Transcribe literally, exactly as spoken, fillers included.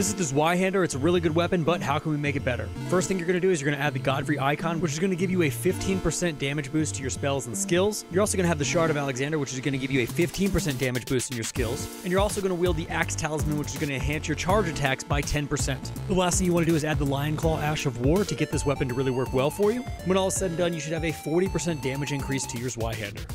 This is the Zweihander. It's a really good weapon, but how can we make it better? First thing you're going to do is you're going to add the Godfrey Icon, which is going to give you a fifteen percent damage boost to your spells and skills. You're also going to have the Shard of Alexander, which is going to give you a fifteen percent damage boost in your skills. And you're also going to wield the Axe Talisman, which is going to enhance your charge attacks by ten percent. The last thing you want to do is add the Lionclaw Ash of War to get this weapon to really work well for you. When all is said and done, you should have a forty percent damage increase to your Zweihander.